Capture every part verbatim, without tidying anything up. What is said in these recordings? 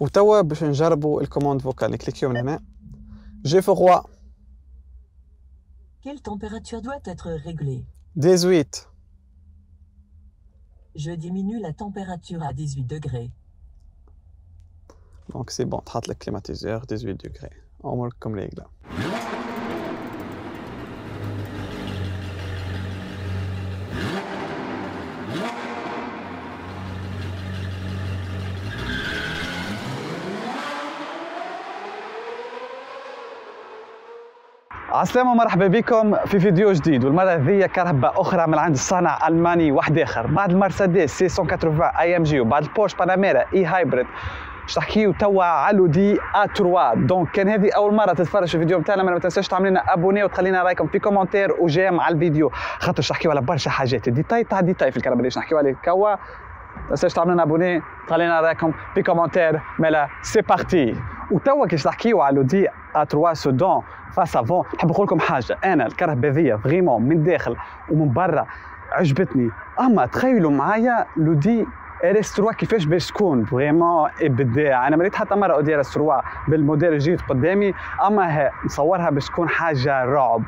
وتوا باش نجربوا الكوموند فوكال. نكليكيو من هنا. جي فغوا. Quelle température doit être réglée? dix-huit. Je diminue la température à dix-huit degrés. Donc c'est bon, t'as le climatiseur dix-huit degrés. On marque comme règle. عسلامة ومرحبا بكم في فيديو جديد، والمرة هذه كرهبة أخرى من عند الصانع ألماني واحد آخر. بعد المرسيدس ستمية وثمانين أي أم جي وبعد البورش باناميرا إي هايبريد، باش تحكيو توا على الأودي إيه ثلاثة. دونك كان هذه أول مرة تتفرج في الفيديو نتاعنا، ما تنساوش تعملوا لنا أبوني وتخلينا رايكم في كومنتير وجيم على الفيديو، خاطر باش نحكيو على برشا حاجات، ديتاي تاع ديتاي في الكهرباء اللي باش نحكيو عليه توا. ما تنساوش تعملوا لنا أبوني وتخلينا رايكم في كومنتير. مالا سي بارتي. وتوا كيش نحكيو على الأودي إيه ثلاثة سودان فاس افون، نحب نقول لكم حاجه، انا الكرهبه هذيا فريمون من داخل ومن برا عجبتني. اما تخيلوا معايا لودي آر ثلاثة كيفاش باش تكون، فريمون ابداع. انا مريت حتى مره اودي آر ثلاثة بالموديل الجديد قدامي، اما نصورها باش تكون حاجه رعب.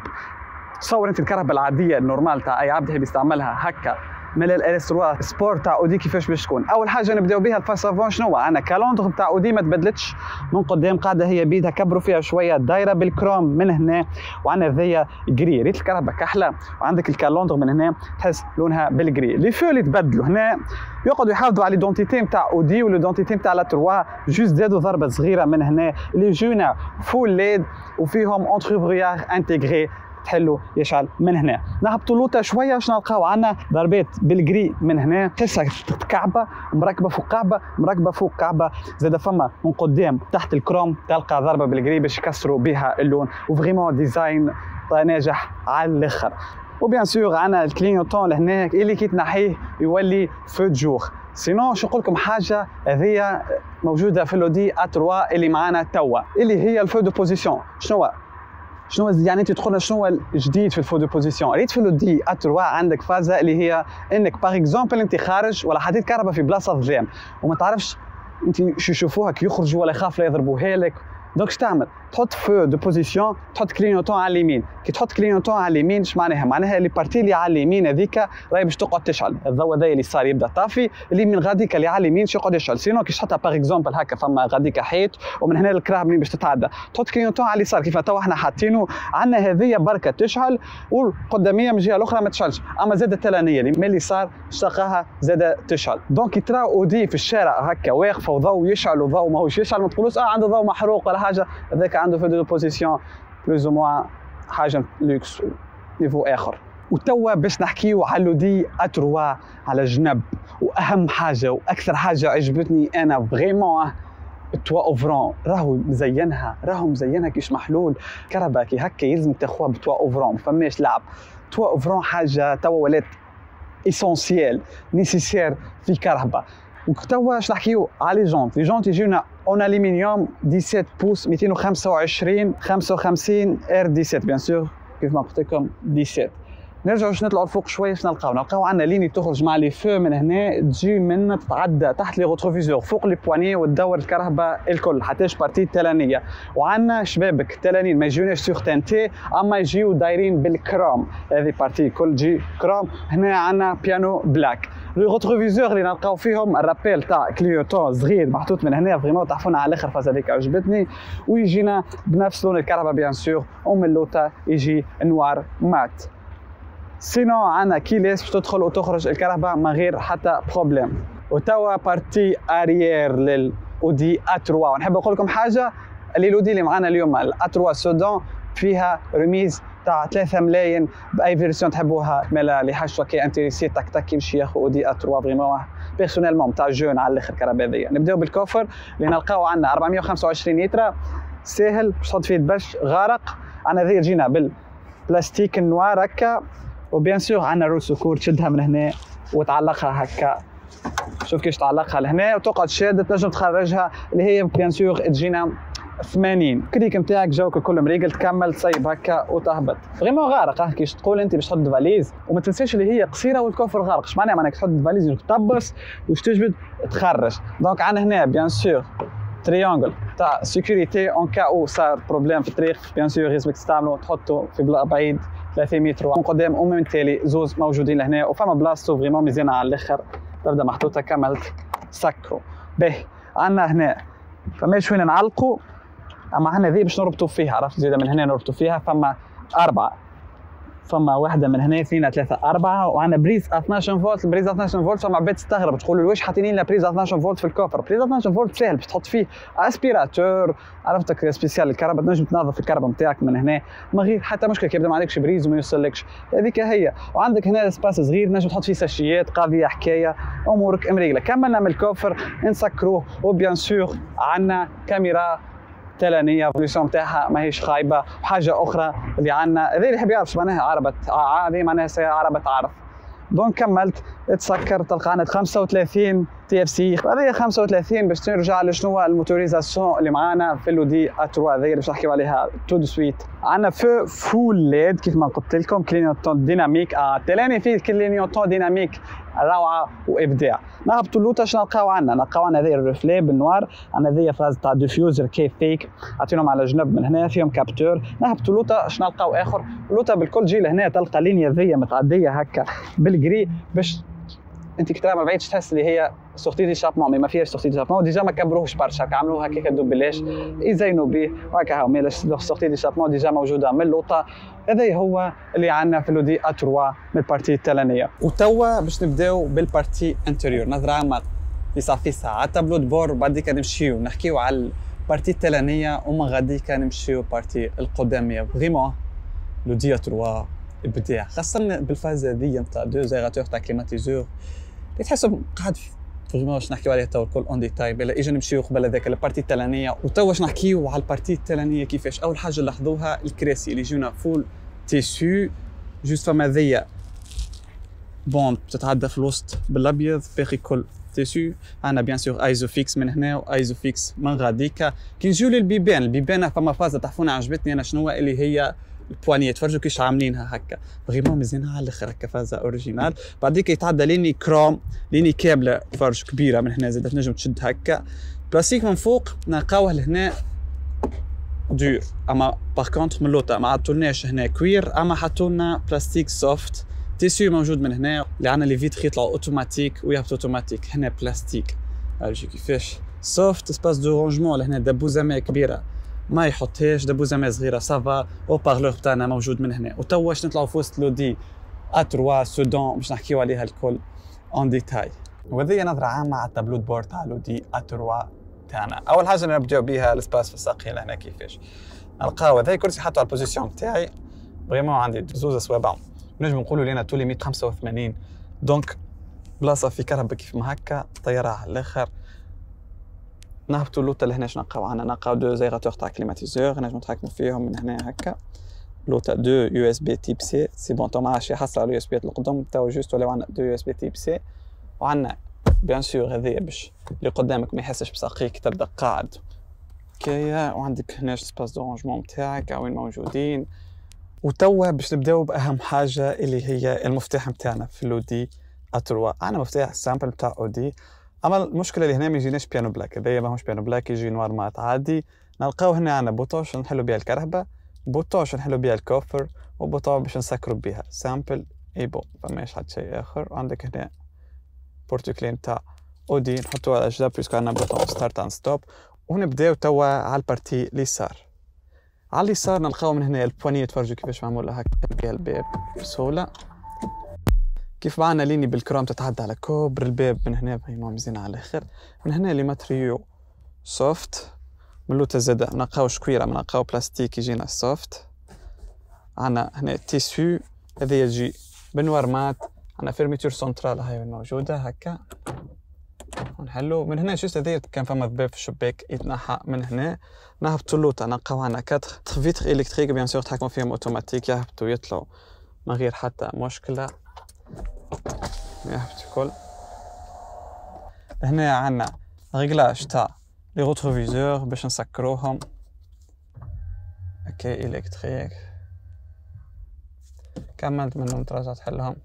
تصور انت الكرهبه العاديه النورمال تاع اي عبد يحب يستعملها هكا، مال ال آر ثلاثة سبورت تاع اودي كيفاش باش تكون. اول حاجه نبداو بها الفاسافون. شنو انا كالوندغ تاع اودي ما تبدلتش من قدام، قاعده هي بيدها كبروا فيها شويه، دايره بالكروم من هنا، وعندنا ذي جري. ريت الكهرباء كحله، وعندك الكالوندغ من هنا تحس لونها بالجري. لي فو اللي تبدلوا هنا يقعدوا يحافظوا على ليدونتيتي نتاع اودي وليدونتيتي نتاع لا تروا. جوست زادوا ضربه صغيره من هنا لي جونا فول ليد وفيهم اونتروبريار انتيغري، حلو يشعل من هنا. نهبطوا لوطا شويه باش نلقاو عندنا ضربات بالجري من هنا، تحسها كعبه مركبه فوق كعبه مركبه فوق كعبه. زاد فما من قدام تحت الكروم تلقى ضربه بالجري باش يكسروا بها اللون، وفريمون ديزاين ناجح على الاخر. وبيان سور عندنا الكلينوتون لهنا اللي كي تنحيه يولي فو دجور. سينو شو نقول لكم حاجه هذه موجوده في الاودي إيه ثلاثة اللي معانا توا، اللي هي الفو دو بوزيسيون. شنو شنو يعني انت تدخل شنو الجديد في الفو دو بوزيسيون؟ ريت في الأودي إيه ثلاثة عندك فازه اللي هي انك باغ اكزومبل انت خارج ولا حطيت كهرباء في بلاصه ظلام وما تعرفش انت شو يشوفوها كي يخرجوا ولا خاف لا يضربوها لك. دونك شو تعمل؟ تحط فو دو بوزيسيون، تحط كلينوتون على اليمين. كي تحط كلينوتون على اليمين اش معناها؟ معناها اللي بارتي اللي على اليمين هذيك راهي باش تقعد تشعل، الضوء هذا اللي صار يبدا طافي، اللي من غاديك اللي على اليمين باش يقعد يشعل. سينو كي تحطها باغ اكزومبل هكا فما غاديك حيط ومن هنا الكراه منين باش تتعدى، تحط كلينوتون على اليسار كيف توا احنا حاطينه، عندنا هذه بركه تشعل والقداميه من الجهه الاخرى ما تشعلش، اما زاد التلانيه اللي من اليسار باش تلقاها زاد تشعل. دونك كي تراو اودي في الشارع هكا واقفه وضوء يشعل وضوء ماهوش يشعل، ما تقولوش اه عنده ضوء محروق ولا حاجه، هذاك عنده في دو بوزيسيون بلوز او موان حاجه لوكس نيفو اخر. وتوا باش نحكيو على الأودي إيه ثلاثة على جنب، واهم حاجه واكثر حاجه عجبتني انا فريمون توا اوفرون. راهو مزينها راهو مزينها كيش محلول كهرباء كي هكا، يلزم تاخوها بتوا اوفرون، ما فماش لعب. توا اوفرون حاجه توا ولات اسونسييل نيسيسير في كهرباء. وتوا باش نحكيو على لي جونت. لي جونت يجيونا اون الومنيوم ديسيت بوص مئتين وخمسة وعشرين خمسة وخمسين ار ديسيت، بيان سور كيف ما قلت لكم ديسيت. نرجعوا باش نطلعوا لفوق شويه، باش نلقاو نلقاو عندنا ليني تخرج مع لي فو من هنا، تجي من تتعدى تحت لي روتروفيزور فوق لي بواني وتدور الكهرباء الكل حتى بارتي التلانيه. وعندنا شبابك التلانين ما يجوناش سيغتانتي، اما يجيو دايرين بالكروم، هذه بارتي الكل تجي كروم. هنا عندنا بيانو بلاك. لو روتروفيزور اللي نلقاو فيهم الرابيل تاع كليوتون صغير محطوط من هنا، فريمون تحفونا على الاخر، فاز هذيك عجبتني. ويجينا بنفس لون الكهرباء بيان سور، ومن لوطا يجي نوار مات. سينو عنا كيليس باش تدخل وتخرج الكهرباء من غير حتى بروبليم. وتوا بارتي اريير للاودي إيه ثلاثة. ونحب نقول لكم حاجه، اللي الأودي اللي معانا اليوم إيه ثلاثة سودان فيها رميز تاع ثلاثة ملايين باي فيرسيون تحبوها. مالا اللي حاجه كي انتريسي تاك تاك يمشي ياخذ اودي إيه ثلاثة فريمون بيرسونيلمون تاع جون على الاخر كهربائيه. نبداو بالكوفر اللي نلقاو عندنا أربعمية وخمسة وعشرين لتر، ساهل باش تحط فيه دبش غارق. عنا ذي جينا بالبلاستيك النوار هكا، وبيان سور عندنا روس سكور تشدها من هنا وتعلقها هكا. شوف كيفاش تعلقها لهنا وتقعد شاده، تنجم تخرجها اللي هي بيان سور تجينا ثمانين. كريك نتاعك جاوك الكل مريقل، تكمل تصيب هكا وتهبط. فريمون غارق كيش تقول انت باش تحط فاليز، وما تنساش اللي هي قصيره والكوفر غارق. اش معناها؟ معناها تحط فاليز تطبس وش تجبد تخرج. دونك عندنا هنا بيان سور تريانجل تاع سيكوريتي اون كا او صار بروبليم في الطريق. بيان سور يلزمك تستعملو تحطو في بلاصه بعيد ثلاثين متر من قدام، ومن تالي زوز موجودين لهنا وفما بلاصتو فريمون مزيانه على الاخر، تبدا محطوطه كملت سكرو. باهي عندنا هنا فماش وين نعلقو، اما عندنا ذي باش نربطو فيها، عرفت؟ زياده من هنا نربطو فيها، فما اربعه، فما واحده من هنا اثنين ثلاثه اربعه، وعندنا بريز اثناعش فولت. بريز اثناعش فولت فما عباد تستغرب تقول واش حاطين لنا بريز اثناعش فولت في الكوفر؟ بريز اثناعش فولت سهل باش تحط فيه اسبيراتور، عرفتك سبيسيال الكهرباء، تنجم تنظف الكهرباء نتاعك من هنا ما غير حتى مشكله، كيبدا ما عندكش بريز وما يوصلكش، هذيك هي. وعندك هنا سباس صغير تنجم تحط فيه ساشيات، قضيه حكايه، امورك مريقله. كملنا من الكوفر نسكروه، وبيان سور عندنا كاميرا تلانيه، فوليسيون تاعها ماهيش خايبه. وحاجه اخرى اللي عندنا، هذا اللي يحب يعرف معناها عربه، هذه معناها سياره عربه تعرف. دونك كملت تسكر، تلقى عندك خمسة وثلاثين تي اف سي، هذه خمسة وثلاثين باش ترجع لشنو الموتوريزاسيون اللي معانا في الاودي ا ثلاثة، هذه باش نحكيو عليها تو دو سويت. عندنا فو فول ليد كيف ما قلت لكم، كلينيوتون ديناميك، اه تلاني فيه كلينيوتون ديناميك روعه وابداع. نهبطوا اللوطه شنو نلقاو عندنا؟ نلقاو عندنا هذايا الرفلي بالنوار، عندنا هذايا فراز تاع ديفيوزر كيف فيك عطيناهم على جنب من هنا، فيهم كابتور. نهبطوا اللوطه شنو نلقاو اخر؟ اللوطه بالكل جي لهنا تلقى لينيا ذي متعديه هكا بالجري، باش انت كي تراها من بعيد تحس اللي هي سورتي دي شابمون، مي ما فيهاش سورتي دي شابمون، ديجا ما كبروهش برشا، عملوها هكاك دوبلاش يزينوا به وهكا، مي سورتي دي شابمون ديجا موجوده من اللوطه. هذا هو اللي عندنا في الاودي ا ثلاثة من البارتي التلانيه. وتوا باش نبداو بالبارتي انتيريور، نظره عامه اللي صار في ساعه تابلو دبور، بعديك نمشيو نحكيو على البارتي التلانيه ومن غاديك نمشيو البارتي القداميه. فريمون الاودي ا ثلاثة ابداع، خاصه بالفاز هذه نتاع دوزيغاتور تاع كليماتيزور اللي تحسهم قاعد فريمون باش نحكيو عليه توا الكل اون ديتاي. بلا اجا نمشيو قبل هذاك البارتي التلانيه، وتوا باش نحكيو على البارتي التلانيه كيفاش. اول حاجه لاحظوها الكراسي اللي يجونا فول تيسو، جوست فما هذيا بون بتتعدى في الوسط بالابيض، باقي كل تيسو. عندنا بيان سور ايزو فيكس من هنا وايزو فيكس من غاديكا. كي نجيو للبيبان، البيبان فما فازه تحفونه عجبتني انا شنو اللي هي البوانيه، تفرجوا كيش عاملينها هكا فريمون مزيانه على الاخر، هكا فازه اوريجينال. بعديك يتعدى ليني كروم، ليني كابله تفرج كبيره من هنا، زادت تنجم تشد هكا بلاستيك من فوق، نلقاوه لهنا دور. اما باغ كونتر من لوطه ما عطولناش هنا كوير، اما حطولنا بلاستيك سوفت. تيسيو موجود من هنا، اللي عندنا لي فيتر يطلعوا اوتوماتيك ويهبطوا اوتوماتيك، هنا بلاستيك الجي كيفاش سوفت. سباس دو رونجمون لهنا، دبوزه كبيره ما يحطهاش، دبوزه ماء صغيره سافا. او بارلور تاعنا موجود من هنا. وتوا باش نطلعوا في وسط لودي ا ثلاثة سودان باش نحكيو عليها الكل اون ديتاي. وهذه نظره عامه على التابلو دبور تاع لودي ا ثلاثة تاعنا. اول حاجه نبداو بها الاسباس في الساق هنا كيفاش نلقاو. هذا الكرسي حطو على البوزيسيون تاعي، فريمون عندي زوز اصوابع نجم نقولوا لينا تولي مية وخمسة وثمانين، دونك بلاصه في كهرباء كيف ما هكا طياره على الاخر. نهبطوا اللوطه لهنا شنو نلقاو عندنا؟ نلقاو دو زيغاتور تاع كليماتيزور نجمو نتحكمو فيهم من هنا هكا. لوطه دو يو اس بي تيب سي، سي بون تو ما عادش يحصل على اليو اس بي القدام تو، جوست ولا عندنا دو يو اس بي تيب سي. وعندنا بيان سور هذايا باش اللي قدامك ما يحسش بساقيك تبدا قاعد كايا. وعندك هنا سباس دو رونجمون تاعك وين موجودين. وتوا باش نبداو باهم حاجه اللي هي المفتاح نتاعنا في الاودي ا ثلاثة. عندنا مفتاح سامبل تاع اودي، اما المشكله اللي هنا ما يجيناش بيانو بلاك، هذايا ماهوش بيانو بلاك، يجي نوار مات عادي. نلقاو هنا عندنا بوطون باش نحلو بها الكرهبه، بوطون باش نحلو بها الكوفر، وبوطون باش نسكرو بها، سامبل ايبو فماش حتى شيء اخر. عندك هنا بورتوكلين تاع اودي نحطوه على الجداب باسكو عندنا بوطون ستارت اند ستوب. ونبداو توا على البارتي اليسار. على اليسار نلقاو من هنا البوانيه، تفرجوا كيفاش معموله هكا بها الباب بسهوله. كيف معنا ليني بالكروم تتعدى على كوبر الباب من هنا، فهموا مزيانه على الاخر. من هنا لي ماتريو سوفت، من لوطه زاده نلقاو شكويره، نلقاو بلاستيك يجينا سوفت. عندنا هنا تيسيو هذا يجي بنوار مات، عندنا فيرميتور سنترال هاي موجوده هكا ونحلو من هنا. جوست هذا كان فما باب في الشباك يتنحى من هنا. نهبطوا اللوطه نلقاو عندنا كاتر فيتر الكتريك، بيان سور تحكم فيهم اوتوماتيك، يهبطوا يطلعوا من غير حتى مشكله يهبط الكل. هنا عندنا ريغلاج تاع لي روتروفيزور باش نسكروهم، اوكي الكتريك كملت منهم تراجع تحلهم.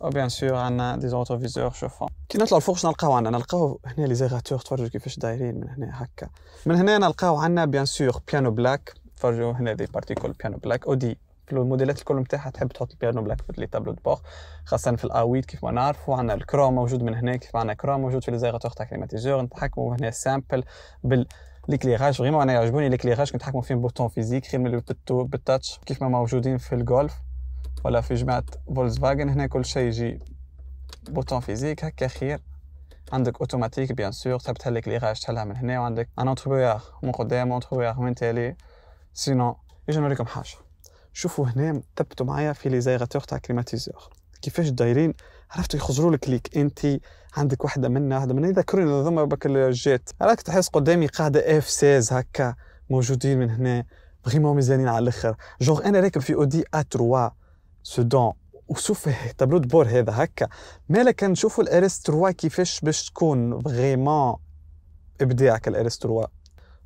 وبيان سور عندنا دي زوتوفيزور شوفوا. كي نطلعوا لفوق شنو نلقاو عندنا؟ نلقاو هنا لي زيغاتور، تفرجوا كيفاش دايرين من هنا هكا. من هنا نلقاو عندنا بيان سور بيانو بلاك، تفرجوا هنا دي بارتيكول بيانو بلاك. اودي الموديلات الكل نتاعها تحب تحط البيانو بلاك في لي تابلو دو بور، خاصه في الاويد كيف ما نعرفوا. عندنا الكروم موجود من هنا، كيف عندنا كروم موجود في لي زيغاتور تاع كليماتيزور. نتحكموا هنا سامبل بال ليكليغاج، فريمون انا يعجبوني ليكليغاج كنتحكموا فيه بوتون فيزيك خير من بالتاتش كيف ما موجودين في الجولف ولا في جماعة فولكسفاجن. هنا كل شيء يجي بوتون فيزيك هكا خير. عندك اوتوماتيك بيان سور، تحب تحل ليكليغاج تحلها من هنا، وعندك ان اونتروبيار من قدام اونتروبيار من تالي. سينو اجي نوريكم حاجه، شوفوا هنا ثبتوا معايا في لي زيغاتور تاع كليماتيزور كيفاش دايرين. عرفتوا يخزروا لك ليك انت عندك واحده منا واحده منا يذكروني ذمه بك الجيت. راك تحس قدامي قاعده اف سيز هكا موجودين من هنا فريمون مزيانين على الاخر. جونغ انا راكب في اودي ا3 سودان وشوف تابلو دو بور هذا هكا، مالا كنشوفوا الار اس ثلاثة كيفاش باش تكون فريمون ابداعك الار اس ثلاثة.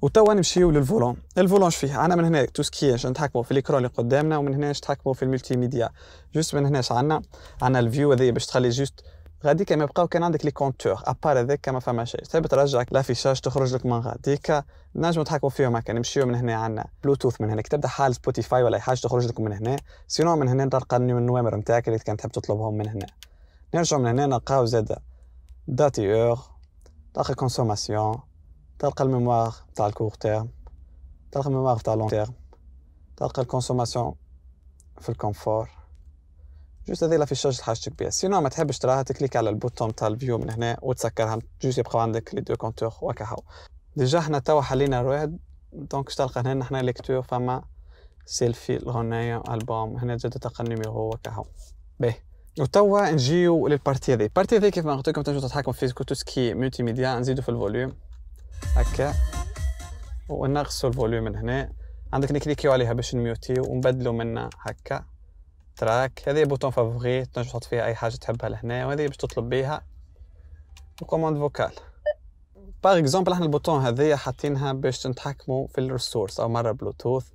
وتوا نمشيو للفولون. الفولون اش فيه؟ انا من هنا تو سكي اش نتحكموا في ليكرون اللي قدامنا، ومن هنا نتحكموا في الملتي ميديا. جوست من هنا اش عندنا؟ عندنا الفيو هذه باش تخلي جوست غادي كما يبقاو. كان عندك لي كونتور ابار هذاك كما فما شيء تحب ترجع لافيشاج تخرج لك من غاديك نجم نتحكموا فيهم هكا. نمشيو من هنا عندنا بلوتوث، من هنا تبدا حال سبوتيفاي ولا حاجه تخرج لكم من هنا. سينو من هنا تلقى النوامر نتاعك اللي كان تحب تطلبهم من هنا. نرجعوا من هنا نلقاو زاد داتي اور، تلقى كونسوماسيون، تلقى الميموار تاع الكور تيرم، تلقى الميموار تاع لون تيرم، تلقى الكونسوماسيون في الكونفور. جوست هذه لافيشاج حاجتك بها. سينو ما تحبش تراها تكليك على البوتون تاع الفيو من هنا وتسكرها، جوست يبقاو عندك لي دو كونتور وكا هاو. ديجا حنا توا حلينا الواحد، دونك تلقى هنا حنا ليكتور، فما سيلفي لهنايا، البوم هنا، جد تلقى النيميرو وكا هاو. باهي وتوا نجيو للبارتي هذه. البارتي هذه كيف ما قلت لكم تنجمو تتحكم في كوتوسكي ملتي ميديا. نزيدو في الفوليوم هكا ونقصوا الفوليوم من هنا، عندك نكليكيو عليها باش نميوتيو ونبدلو منها هكا تراك. هذه بوتون فافوري تنجم تحط فيها اي حاجه تحبها لهنا، وهذه باش تطلب بيها الكوموند فوكال. باغ اكزومبل احنا البوتون هذه حاطينها باش نتحكموا في الريسورس، او مره بلوتوث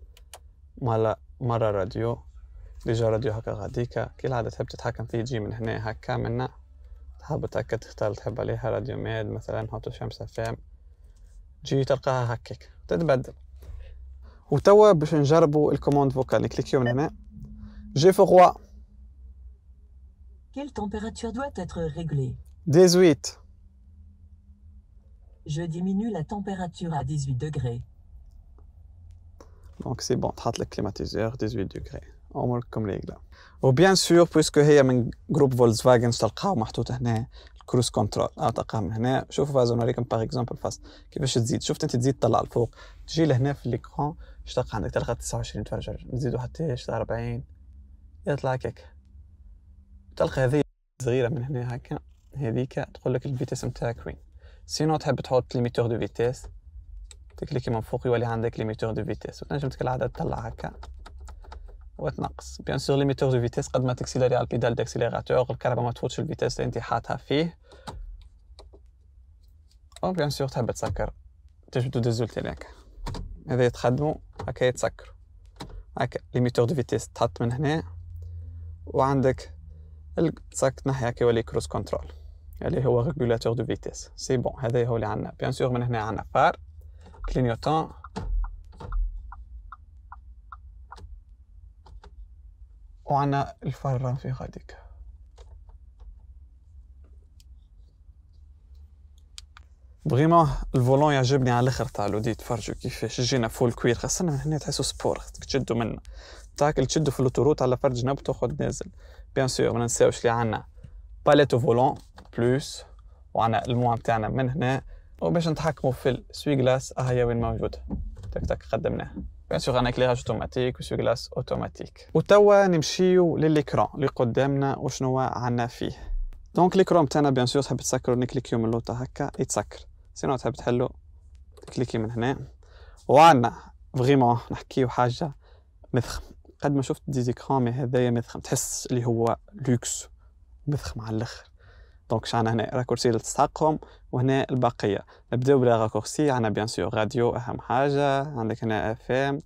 مره مره راديو. ديجا راديو هكا غاديكا كي العاده تحب تتحكم فيه، تجي من هنا هكا منا تحب تاكد تختار تحب عليها راديو ماد مثلا، نحطو شمس اف ام، تجي تلقاها هكاك تتبدل. وتوا باش نجربوا الكوموند فوكال، نكليكيو من هنا جي فوغوا. Quelle température doit être réglée? dix-huit. Je diminue la température à dix-huit degrés. Donc c'est bon, تحط لك كليماتيزور dix-huit degrés. عمرك كم ريغلا. وبيان سور بويسكو هي من جروب فولكسفاجن تلقاو محطوط هنا كروس كنترول، تلقاها من هنا. شوفوا فاز نوريكم باغ اكزومبل فاز كيفاش تزيد. شفت انت تزيد تطلع لفوق، تجي لهنا في ليكرون اش تلقى عندك؟ تلقى تسعة وعشرين، تفرج نزيدو حتى أربعين، يطلع هكاك. تلقى هذه صغيره من هنا هكا، هذيك تقول لك الفيتيس نتاعك وين. سينو تحب تحط ليميتور دو فيتيس، تكليكي من فوق يولي عندك ليميتور دو فيتيس، وتنجم كالعاده تطلع هكا وتنقص. بيان سور ليميتور دو فيتيس قد ما تكسيلاري على البيدال داكسيليغاتور الكهرباء ما تفوتش الفيتيس اللي انت حاطها فيه. او بيان سور تحب تسكر، تجبدو ديزولتي هكا، هذا يتخدمو هكا يتسكرو هكا. ليميتور دو فيتيس تحط من هنا، وعندك تسك تنحي هكا يولي كروس كنترول اللي هو ريغولاتور دو فيتيس. سي بون هذا هو اللي عندنا. بيان سور من هنا عندنا فار، كلينيوتون، وعنا الفران في غاديك. فريمون الفولون يعجبني على الاخر تاع لودي. تفرجوا كيفاش جينا فول كوير، خاصة من هنا تحسوا سبور تشدوا منه تاكل، تشدوا في لوتوروت على فرد جنب تاخد نازل. بيان سور ما ننساوش اللي عندنا باليت فولون بلوس، وعنا الموان تاعنا من هنا، وباش نتحكموا في السوي كلاس هي وين موجوده تك تك قدمناه. بيان سور عندنا كليراج اوتوماتيك وسو كلاس اوتوماتيك. وتوا نمشيو لليكرون اللي قدامنا وشنو عندنا فيه. دونك ليكرون تاعنا بيان سور تحب تسكرو، نكليكيو من لوطا هكا يتسكر، سينو تحب تحلو كليكي من هنا. وعندنا فريمون نحكيو حاجه مذخم، قد ما شفت ديزيكرون مي هذايا مذخم، تحس اللي هو لوكس مذخم على الاخر. دونك شعنا هنا راكورسي اللي تستحقهم، وهنا البقيه. نبداو بلا راكورسي، عندنا بيان سور راديو اهم حاجه، عندك هنا اف ام،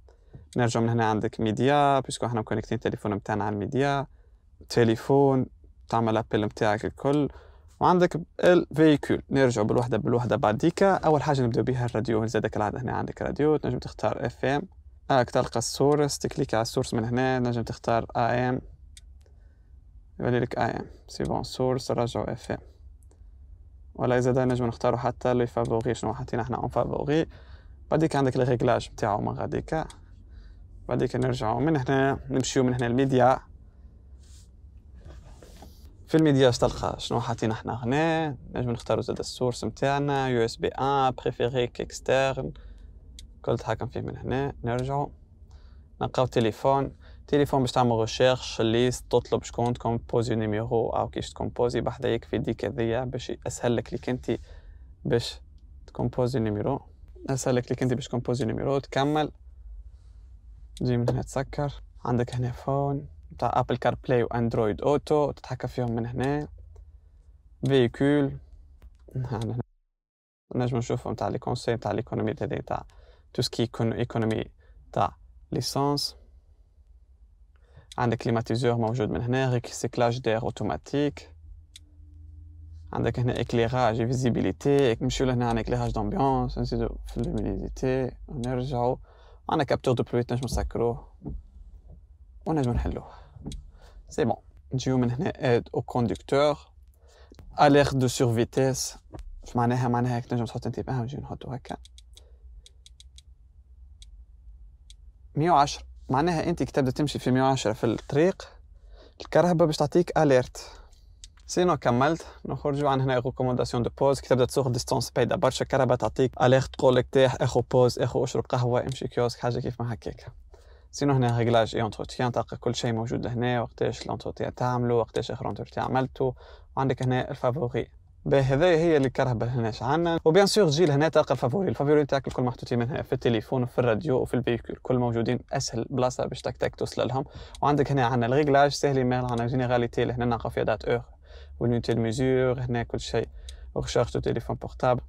نرجع من هنا عندك ميديا بيسكو احنا مكونكتين التليفون نتاعنا على الميديا، تليفون، تعمل ابل متاعك الكل، وعندك الفيكول. نرجع بالوحده بالوحده بعد ديكا. اول حاجه نبداو بها الراديو. زاد كالعاده هنا عندك راديو، تنجم تختار اف ام. هاك تلقى السورس، تكليك على السورس من هنا نجم تختار اي ام، يولي لك اي ام سي بون سورس، نرجعو اف ام. ولا زاد نجم نختارو حتى لي فافوري، شنو حطينا حنا اون فافوري. بعديك عندك لي ريغلاج نتاعو من غاديكا. بعديك نرجعو من هنا نمشيو من هنا الميديا. في الميديا اش تلقى، شنو حاطين احنا هنا، نجم نختارو زاد السورس نتاعنا، يو اس بي واحد، بريفيري كيكسترن، كل تحكم فيه من هنا. نرجعو نلقاو تليفون. تليفون باش تعمل ريشيرش ليست، تطلب شكون تكومبوزي نيميرو او كيش تكومبوزي، بحدا يكفي ديك هذيا باش اسهلك ليك انت باش تكومبوزي نيميرو، اسهلك ليك انت باش تكومبوزي نيميرو. تكمل تجي من هنا تسكر، عندك هنا فون تاع ابل كار بلاي واندرويد اوتو تتحكم فيهم من هنا. فيكول نجم نشوفهم تاع لي كونسيب تاع ليكونومي تاع تاع تو سكي ايكونومي تاع ليسانس. عندك كليماتيزور موجود من هنا، ريكسيكلاج دير اوتوماتيك. عندك هنا اكليراج فيزيبيليتي، نمشيو لهنا عندك اكليراج دامبيونس، نزيدو في اللومينيزيتي ونرجعو. عندنا كابتور دو بلويت نجم نسكروه ونجم نحلوه. سي بون نجيو من هنا ايد او كوندكتور، اليرت دو سور فيتيس. اش معناها؟ معناها هاك تنجم تحط انتباه، نجي نحطو هكا مية وعشرة. معناها انت كي تبدا تمشي في مية وعشرة في الطريق الكرهبه باش تعطيك اليرت. سينو كملت نخرجوا عن هنا ريكومونداسيون دو بوز. كي تبدا تسوق ديستانس بعيده برشا الكرهبه تعطيك اليرت، تقول لك تاح اخو بوز، اخو اشرب قهوه، امشي كيوسك، حاجه كيف ما هكاك. سينو هنا ريغلاج اي انتروتيان، تلقى كل شيء موجود لهنا، وقتاش الانتروتيان تعملو، وقتاش اخر انتروتيان عملتو. وعندك هنا الفافوري. بهذا هي اللي الكرهبه هنا عندنا. وبيان سور تجي لهنا تلقى الفافوري، الفافوري نتاعك الكل محطوطين منها في التليفون وفي الراديو وفي الفيكول، كل موجودين، اسهل بلاصه باش تك تك توصل لهم. وعندك هنا عندنا الريغلاج سهل، مال عندنا جينيراليتي اللي هنا نلقاو فيها دات اور والنيوتي الميزور، هنا كل شيء، ريشارج دو تليفون بورتابل.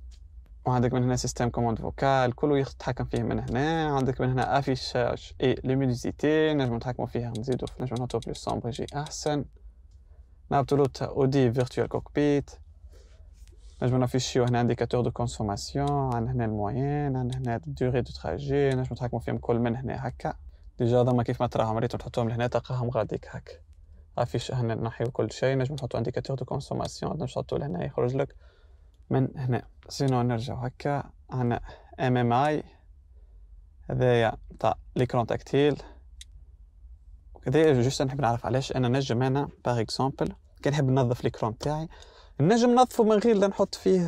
وعندك من هنا سيستم كوموند فوكال، كله يتحكم فيه من هنا. عندك من هنا افيشاج اي لومينيزيتي نجم نتحكموا فيها، نزيدو نجم نحطو بلو سومبر يجي احسن. نابتولو تاع اودي فيرتوال كوكبيت، نجم نافيشيو هنا انديكاتور دو كونسوماسيون، عندنا هنا الموين، عندنا هنا الدوري دو تراجي، نجم نتحكموا فيهم كل من هنا هكا. ديجا هذوما كيف ما تراهم ريتو تحطوهم لهنا تلقاهم غاديك هكا. افيش هنا نحيو كل شيء، نجم نحطو انديكاتور دو كونسوماسيون، نجم نحطو لهنا يخرج لك من هنا. سينو نرجع هكا عندنا ام ام اي، هذايا تاع ليكرون تاكتيل. هذايا جوست نحب نعرف علاش انا نجم انا باغ اكزومبل كي نحب ننظف ليكرون تاعي نجم نظفه من غير لا نحط فيه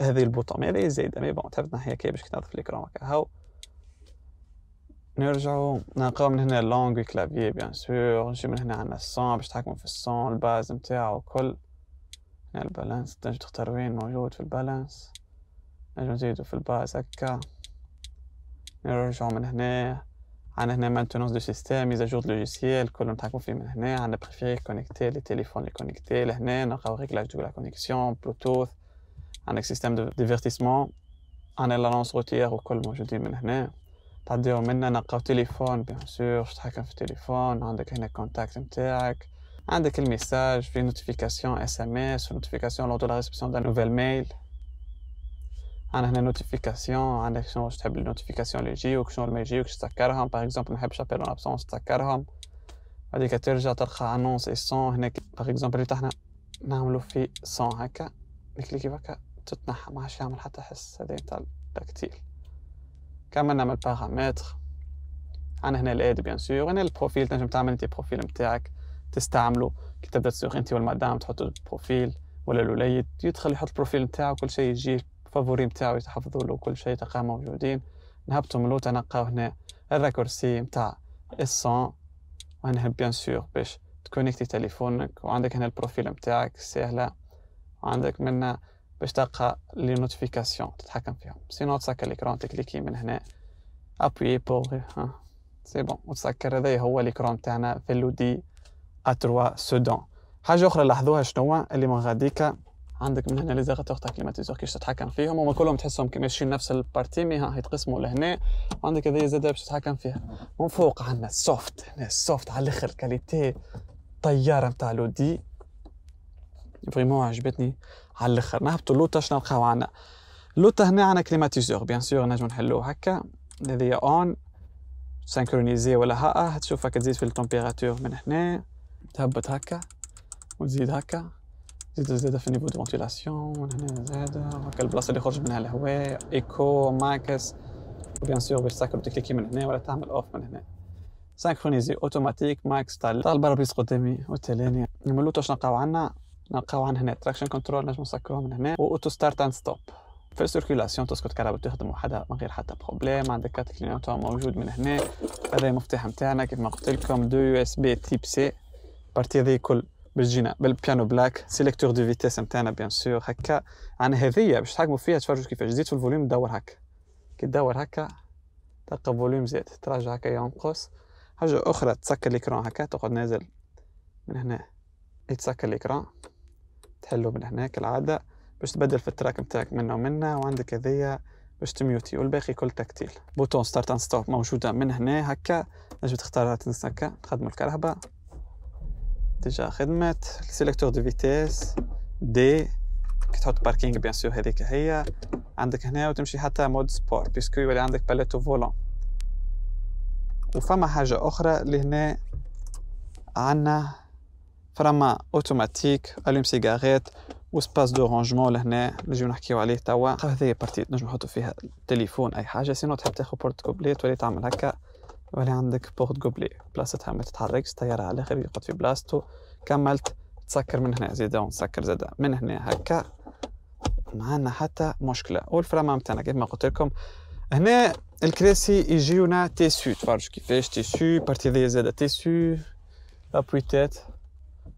هذه البوطه، مي هذه زايده، مي بون تحب نحيها كي باش تنظف ليكرون هكا. هاو نرجعو نلقاو من هنا لونغ كلافيي بيان سور، نجي من هنا عندنا الصون باش تحكموا في الصون، الباز نتاعو كل هنا، البالانس تنجم تختار وين موجود في البالانس، نجم نزيدو في الباز هكا. نرجعو من هنا عندنا هنا مانتونونس دو سيستيم، ميزاجور دو لوجيسيال، كلهم نتحكمو فيه من هنا. عندنا بريفيري كونيكتي لي تيليفون لي كونيكتي لهنا، نلقاو ريغلاج دو لا كونيكسيون، بلوتوث، عندك سيستيم دو ديفيرتيسمون، عندنا لانونس روتيير وكل موجودين من هنا. تعديو منا نلقاو تليفون بيان سور، تحكم في التليفون، عندك هنا كونتاكت نتاعك، عندك الميساج في نوتيفيكاسيون اس ام اس، نوتيفيكاسيون لور دو لا ريسبسيون دان نوفيل ميل. عندنا هنا نوتيفيكاسيون، عندك شنو واش تحب النوتيفيكاسيون اللي يجيوك، شنو ما يجيوكش تسكرهم، باغ اكزومبل نحبش ابل اون ابسونس تسكرهم. هذيك ترجع تلقى انونس اي صون هنا، باغ اكزومبل تاعنا نعملو في صون هكا، نكليكي هكا تتنحى، ما عادش يعمل حتى حس هذا تاع التكتيل. كمان نعمل بارامتر، عندنا هنا الايد بيان سور، وهنا البروفيل تنجم تعمل انت البروفيل نتاعك تستعملو كي تبدا تسوق انت والمدام، تحط البروفيل ولا الوليد يدخل يحط البروفيل نتاعو، كل شيء يجي فافوري نتاعو يتحفظوا له، كل شيء تلقاه موجودين. نهبطو من لوطا نلقاو هنا الراكورسي نتاع الصون، وهنا بيان سور باش تكونيكتي تليفونك، وعندك هنا البروفيل نتاعك سهله، وعندك منا باش تلقى لي نوتيفيكاسيون تتحكم فيهم. سينو تسكر ليكرون، تكليكي من هنا ابويي بوغ ها سي بون وتسكر. هذا هو ليكرون تاعنا في لودي ا3 سودان. حاجه اخرى لاحظوها شنو اللي من غاديكا، عندك من هنا لي زيغاتور تاع كليماتيزور كيفاش تتحكم فيهم، هما كلهم تحسهم ماشيين نفس البارتي مي ها يتقسموا لهنا. وعندك هذايا زاده باش تتحكم فيها من فوق، عندنا السوفت هنا، السوفت على الاخر كاليتي طياره نتاع لودي. فريمون عجبتني على الاخر. نهبطوا لوطا شنو نلقاو عندنا؟ لوطا هنا عندنا كليماتيزور بيان سور نجمو نحلوه هكا هذه اون سانكرونيزي ولا ها ها تشوف هكا تزيد في التمبيراتور من هنا تهبط هكا وتزيد هكا زيد زيد في النيفو دو فونتيلاسيون من هنا زاد هكا البلاصه اللي خرج منها الهواء ايكو ماكس بيان سور باش تاكل تكليكي من هنا ولا تعمل اوف من هنا سانكرونيزي اوتوماتيك ماكس تاع تاع الباربيس قدامي والتلاني. من لوطا شنو نلقاو عندنا؟ نلقاو عندنا هنا تراكشن كنترول نجمو نسكروه من هنا واوتو ستارت اند ستوب في السيركيلاسيون تسكت كهرباء تخدم وحدها من غير حتى بروبليم. عندك كارت كلينوتو موجود من هنا. هذا المفتاح نتاعنا كيما قلت لكم دو يو اس بي تيب سي بارتي هذه كل باش تجينا بالبيانو بلاك سيليكتور دو فيتيس نتاعنا بيان سور هكا عندنا هذيا باش تحكموا فيها تفرجوا كيفاش زيد في الفوليوم دور هكا كي تدور هكا تلقى فوليوم زاد تراجع هكا ينقص. حاجه اخرى تسكر ليكران هكا تقعد نازل من هنا يتسكر ليكران تحلو من هنا كالعاده باش تبدل في التراك نتاعك منه ومنه. وعندك هذيا باش تميوتي والباقي كل تكتيل. بوتون ستارت اند ستوب موجوده من هنا هكا تنجم تختارها تنسى هكا تخدموا الكهرباء ديجا خدمت. سيليكتور دو فيتيس دي كي تحط باركينغ بيان سور هذيك هي عندك هنا وتمشي حتى مود سبور بيسكو يولي عندك باليتو فولون. وفما حاجه اخرى اللي هنا عندنا فرما اوتوماتيك الوم سيجاريت وسباس دو رونجمون لهنا نجيو نحكيو عليه توا. هذه بارتي نجم نحطو فيها التليفون اي حاجه سينو تحب تاخذ بورت كوبلي تولي تعمل هكا ولا عندك بورت كوبلي بلاصتها ما تتحركش الطياره على الاخر يقعد في بلاصتو. كملت تسكر من هنا زيد ونسكر زاد من هنا هكا معنا حتى مشكله. والفرامه نتاعنا كيما قلت لكم هنا الكراسي يجيونا تيسو تفرجوا كيفاش تيسو بارتي هذيا زاد تيسو لابوي تيت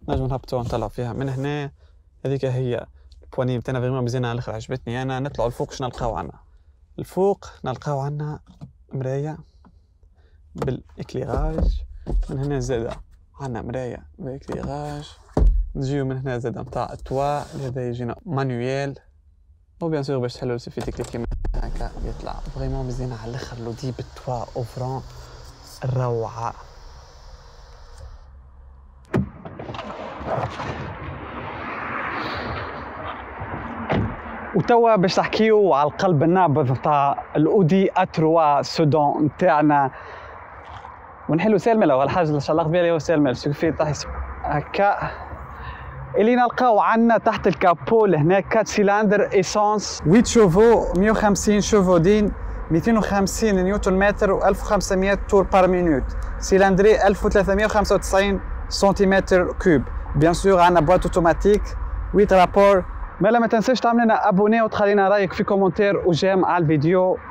نجم نهبطو نطلع فيها من هنا. هذيك هي البواني نتاعنا فريمون مزيانه على الاخر عجبتني انا. نطلعوا الفوق شنو نلقاو عندنا؟ الفوق نلقاو عندنا مرايه بالاكليراج من هنا زاده عندنا مرايه بالاكليراج. نجيو من هنا زاده نتاع التوا هذا يجينا مانويل وبيان سور باش تحلو سيفي تكليكي من هكا يطلع فريمون مزيانه على الاخر. لودي بالتوا اوفرون روعه. وتوا باش نحكيو على القلب النابض نتاع الاودي ا ثلاثة سودون نتاعنا ونحلو سالمه الاول حاجه اللي شلقت بها اللي هو سالمه سكفي طاح هكا اللي نلقاو عندنا تحت الكابو هنا أربعة سيلندر ايسونس ثمانية شوفو مية وخمسين شوفو دين مئتين وخمسين نيوتن متر و ألف وخمسمية تور بار مينوت سيلندري ألف وثلاثمية وخمسة وتسعين سنتيمتر كوب. بيان سور عندنا بواط اوتوماتيك ثمانية رابور. ما لا ما تنساش تعمل لنا ابوني وتخلينا رايك في كومنتير وجيم على الفيديو.